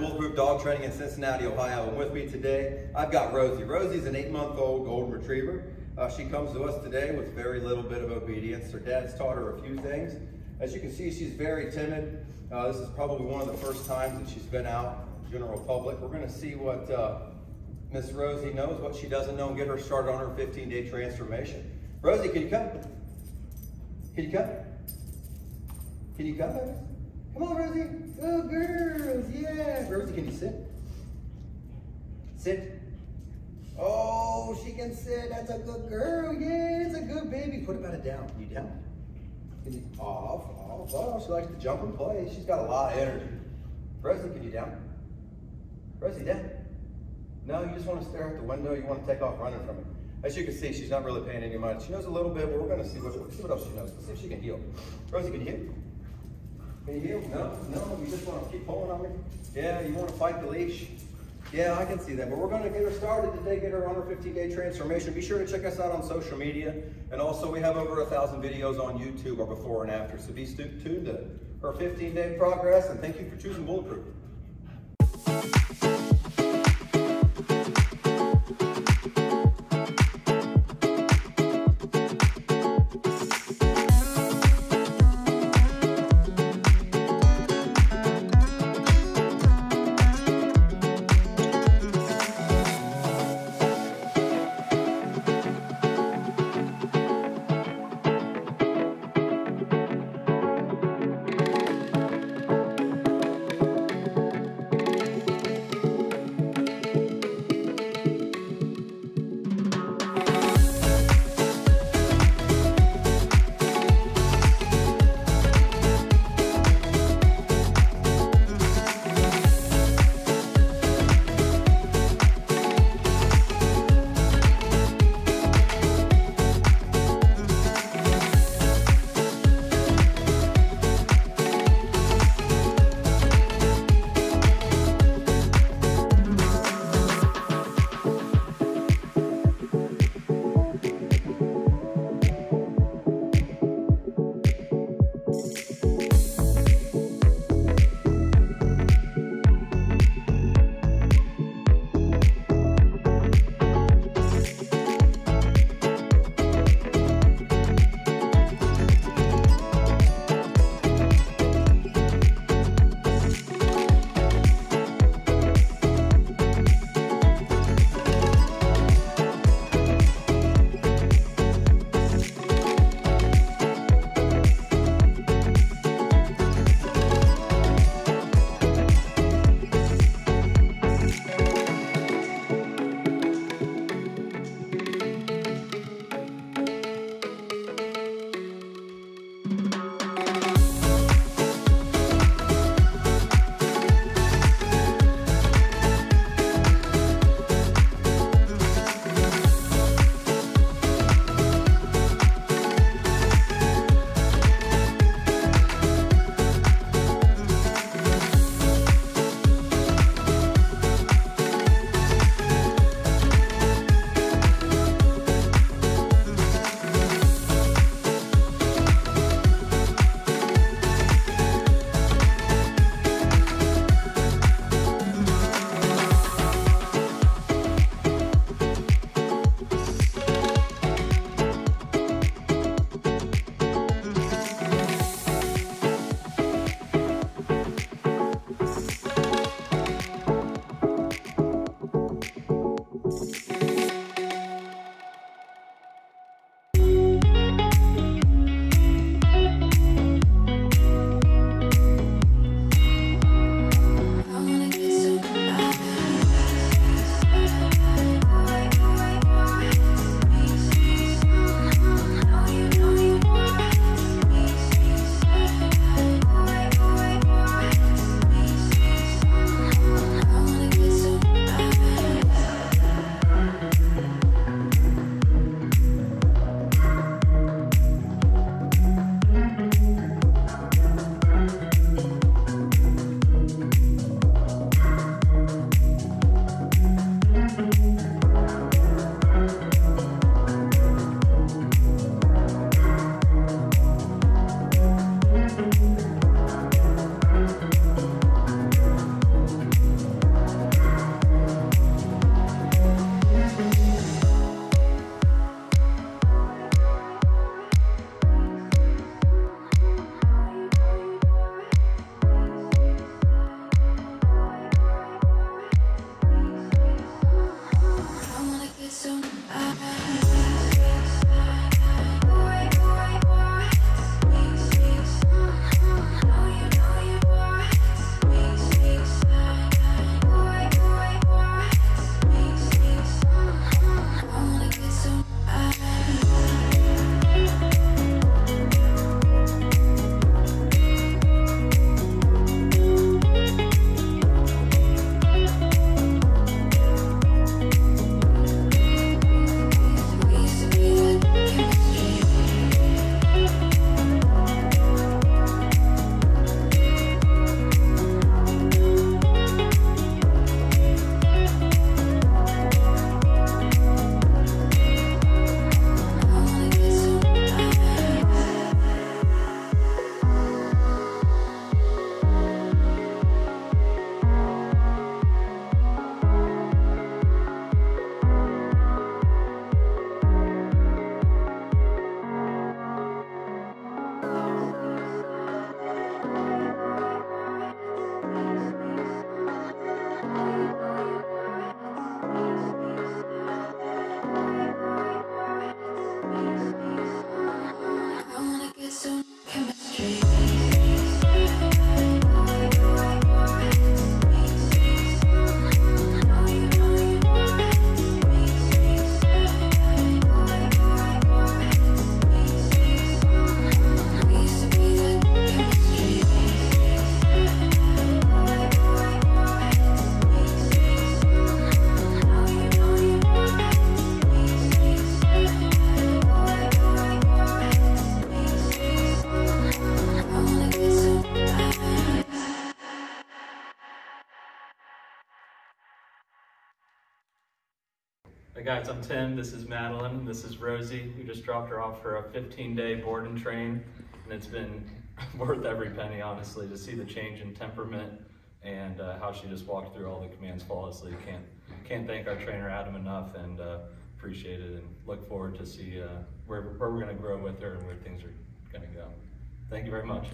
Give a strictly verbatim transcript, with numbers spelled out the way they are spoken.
Bulletproof Dog Training in Cincinnati, Ohio. And with me today, I've got Rosie. Rosie's an eight-month-old Golden Retriever. Uh, she comes to us today with very little bit of obedience. Her dad's taught her a few things. As you can see, she's very timid. Uh, this is probably one of the first times that she's been out in the general public. We're going to see what uh, Miss Rosie knows, what she doesn't know, and get her started on her fifteen-day transformation. Rosie, can you come? Can you come? Can you come, baby? Come on, Rosie. Go, girls. Yeah. Rosie, can you sit? Sit. Oh, she can sit. That's a good girl. Yeah, it's a good baby. Put about it down. Can you down? Can you? Off, off, off. She likes to jump and play. She's got a lot of energy. Rosie, can you down? Rosie, down. No, you just want to stare out the window. You want to take off running from it. As you can see, she's not really paying any mind. She knows a little bit, but we're going to see what, see what else she knows. Let's see if she can heal. Rosie, can you heal? Can you heal? No, no, you just want to keep pulling on me? Yeah, you want to fight the leash? Yeah, I can see that. But we're going to get her started today, get her on her fifteen-day transformation. Be sure to check us out on social media. And also, we have over a thousand videos on YouTube or before and after. So be tuned to her fifteen-day progress. And thank you for choosing Bulletproof. guys, I'm Tim, this is Madeline, this is Rosie. We just dropped her off for a fifteen day board and train, and it's been worth every penny, honestly, to see the change in temperament and uh, how she just walked through all the commands flawlessly. Can't, can't thank our trainer Adam enough, and uh, appreciate it, and look forward to see uh, where, where we're going to grow with her and where things are going to go. Thank you very much.